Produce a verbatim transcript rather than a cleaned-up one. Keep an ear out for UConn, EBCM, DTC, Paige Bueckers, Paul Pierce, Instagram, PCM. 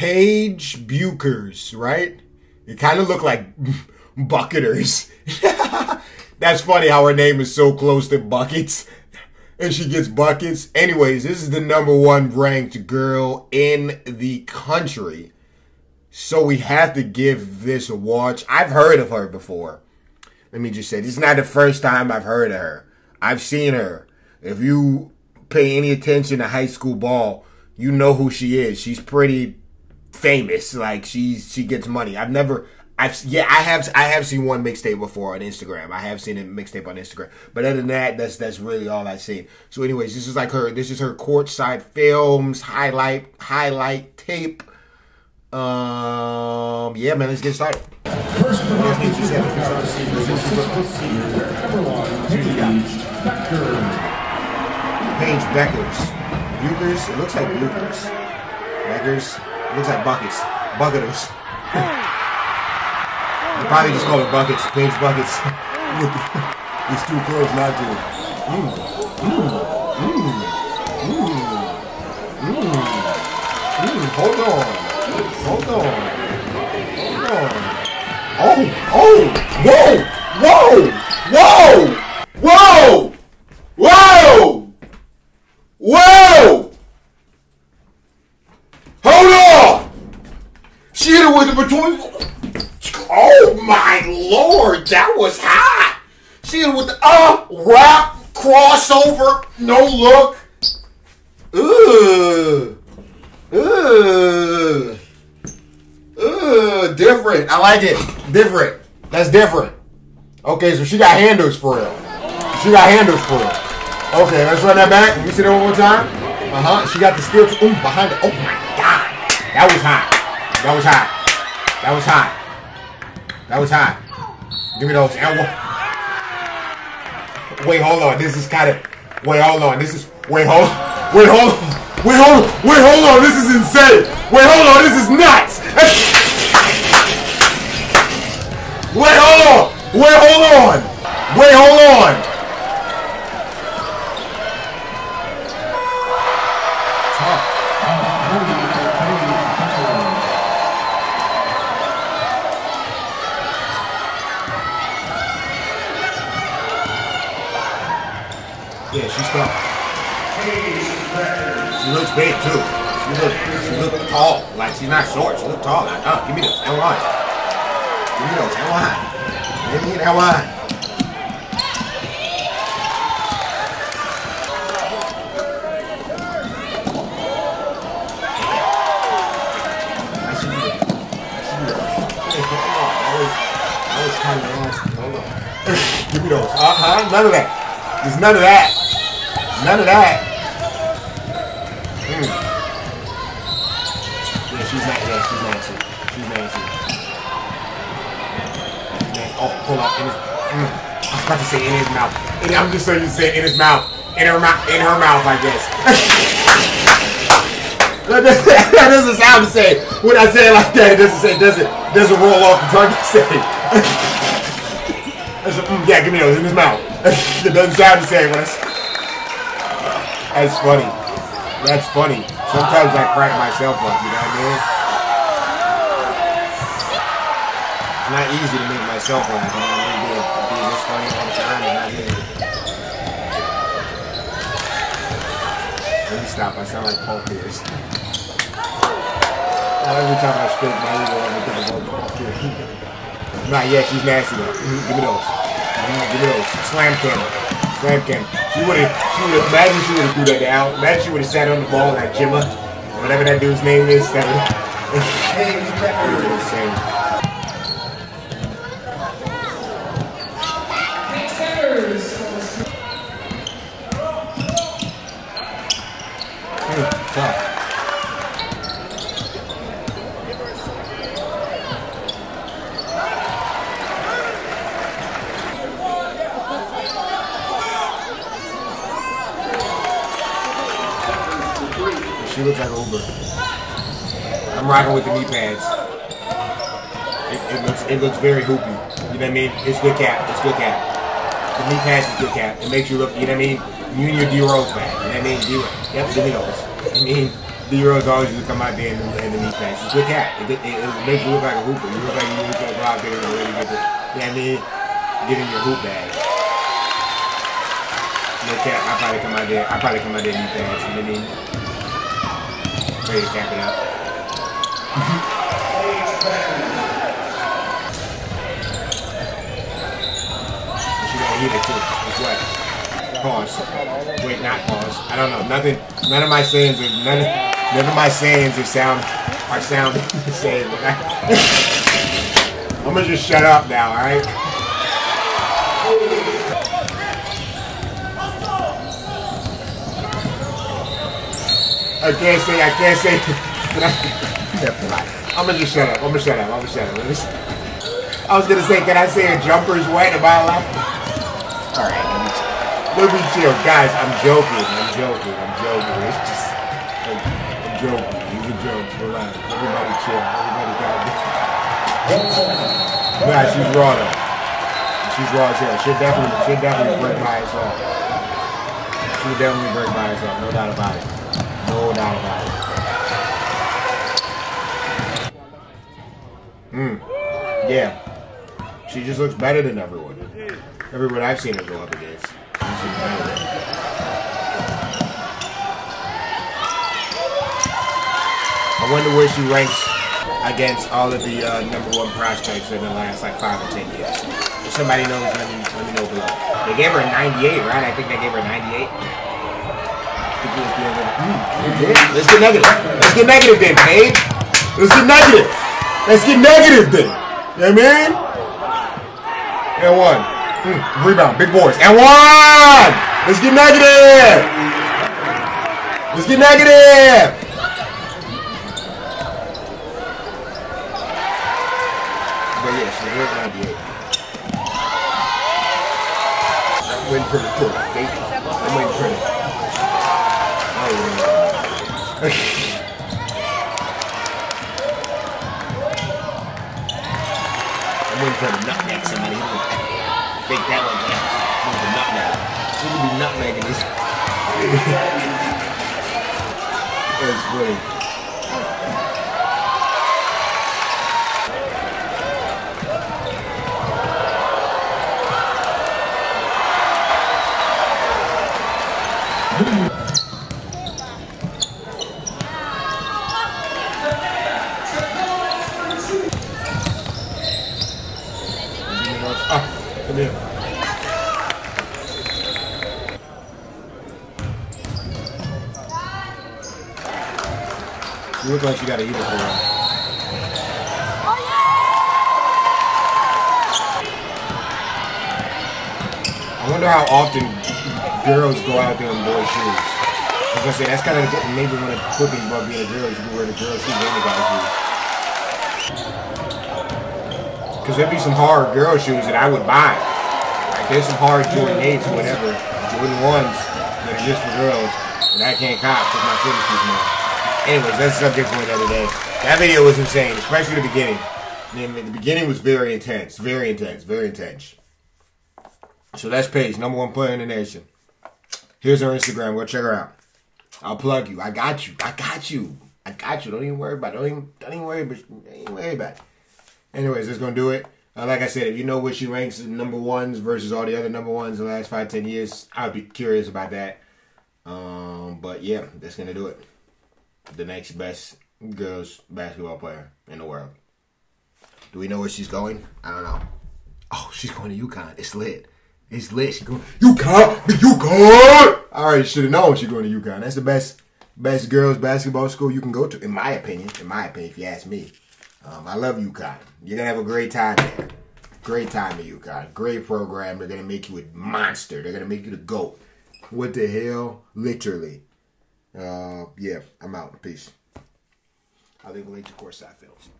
Paige Bueckers, right? It kind of looked like bucketers. That's funny how her name is so close to buckets. And she gets buckets. Anyways, this is the number one ranked girl in the country. So we have to give this a watch. I've heard of her before. Let me just say, this is not the first time I've heard of her. I've seen her. If you pay any attention to high school ball, you know who she is. She's pretty famous. Like, she's, she gets money. I've never... I've, yeah, I have I have seen one mixtape before on Instagram. I have seen a mixtape on Instagram, but other than that, that's that's really all I've seen. So, anyways, this is like her. This is her Courtside Films highlight highlight tape. Um, yeah, man, let's get started. First, Paige Bueckers, Bueckers. It looks like Bueckers. Bueckers. It looks like buckets. Bucketers. I'd probably just call it buckets, Paige Bueckers. It's too close not to. Mmm, mmm, mmm, mmm, mmm, mmm. Hold on, hold on, hold on. Oh, oh, whoa, whoa, whoa, whoa, whoa, whoa. Hold on. She hit it with the between. Oh my lord, that was hot! She with the uh wrap crossover, no look. Ugh. Ugh. Ugh. Different. I like it. Different. That's different. Okay, so she got handles for real. She got handles for real. Okay, let's run that back. Let me see that one more time. Uh-huh. She got the steel ooh behind it. Oh my god. That was hot. That was hot. That was hot. That was hot. Give me those elbow. Wait, hold on. This is kind of. Wait, hold on. This is. Wait, hold. Wait, hold. Wait, hold. Wait, hold on. This is insane. Wait, hold on. This is nuts. Wait, hold on. Wait, hold on. Wait, hold on. Yeah, she's tough. She looks big too. She looks she look tall. Like she's not short. She looks tall. Like, oh, give me those. L line. Give me those. L line. Give me that line. That was kind of nasty. Hold on. Give me those. Uh huh. None of that. There's none of that. None of that. Mm. Yeah, she's not. Yeah, she's nasty. She's nasty. Oh, hold on. In his, mm. I was about to say in his mouth. In, I'm just saying you said in his mouth. In her mouth. In her mouth, I guess. That doesn't sound the same. When I say it like that, it doesn't say. Doesn't doesn't roll off the tongue. Say. That's a, mm, yeah, give me those in his mouth. It doesn't sound the same. When I say. That's funny. That's funny. Sometimes I crack myself up, you know what I mean? It's not easy to make myself up, you know what I mean? Being this funny all the time and not getting it. Let me stop. I sound like Paul Pierce. Not every time I scrape my ego, I'm going to get a Paul Pierce. Nah, yeah, she's nasty though. Give me those. Give me those. Slam camera. Slam cam. She would have, she would have, imagine she would have threw that out. Imagine she would have sat on the ball like Gemma. Whatever that dude's name is. That would she looks like Uber. I'm rocking with the knee pads. It, it looks it looks very hoopy. You know what I mean? It's good cap. It's good cap. The knee pads is good cap. It makes you look, you know what I mean? You and your D-Rose back. You know what I mean? D-Rose. Yep, give me those. I mean, the Euros always used to come out there in the, in the knee pads. It's a good hat. It, it, it makes you look like a hooper. You look like you need to go out there and really get the, you know what I mean? Get in your hoop bag. No cap, I probably come out there, I probably come out there in knee pads, you know what I mean? Ready to cap it up. She don't hear it too. It's what? Pause. Wait, not pause. I don't know. Nothing. None of my sayings are none. None of my sayings are sound. Are sound the same. I'm gonna just shut up now. All right. I can't say. I can't say. But I, I'm gonna just shut up. I'm gonna shut up. I'm gonna shut up. Just, I was gonna say, can I say a jumper's wet about life? All right. Let me chill, guys. I'm joking. I'm joking. I'm joking. It's just, like, I'm joking. These are jokes. Relax. Everybody chill. Everybody got it. Nah, she's raw though. She's raw as hell. She'll definitely, she'll definitely break by herself. She'll definitely break by herself. No doubt about it. No doubt about it. Hmm. Yeah. She just looks better than everyone. Everyone I've seen her go up against. I wonder where she ranks against all of the uh, number one prospects in the last like five or ten years. If somebody knows, let me let me know below. They gave her a ninety-eight, right? I think they gave her a ninety-eight. Mm, let's get negative. Let's get negative then, Paige. Let's get negative. Let's get negative then. Yeah, man. And one. Mm, rebound, big boys, and one! Let's get negative! Let's get negative! But yeah, she was ninety-eight. I'm waiting for the court. I'm waiting for it. Oh, yeah. I'm waiting for the nutmeg somebody. Take that one down. Move the nutmeg. She could be nutmegging this. That's funny. Come here. You look like you gotta eat it for a while. I wonder how often girls go out there in boy shoes. I was gonna say, that's kind of maybe one of the cooking about being a girl is you wear the girl shoes and the guy shoes. Cause there'd be some hard girl shoes that I would buy. Like there's some hard Jordan eights or whatever, Jordan ones that are just for girls, and I can't cop because my foot is too small. Anyways, that's the subject for another day. That video was insane, especially the beginning. I mean, the beginning was very intense, very intense, very intense. So that's Paige, number one player in the nation. Here's her Instagram. Go check her out. I'll plug you. I got you. I got you. I got you. Don't even worry about it. Don't even. Don't even worry about it. Don't even worry about it. Anyways, that's going to do it. Uh, like I said, if you know where she ranks as number ones versus all the other number ones in the last five, ten years, I'd be curious about that. Um, but yeah, that's going to do it. The next best girls basketball player in the world. Do we know where she's going? I don't know. Oh, she's going to UConn. It's lit. It's lit. She's going to UConn. UConn. I already should have known she's going to UConn. That's the best, best girls basketball school you can go to, in my opinion. In my opinion, if you ask me. Um, I love UConn. You're going to have a great time there. Great time at UConn. Great program. They're going to make you a monster. They're going to make you the GOAT. What the hell? Literally. Uh, yeah, I'm out. Peace. I'll leave a link to Courtside Films.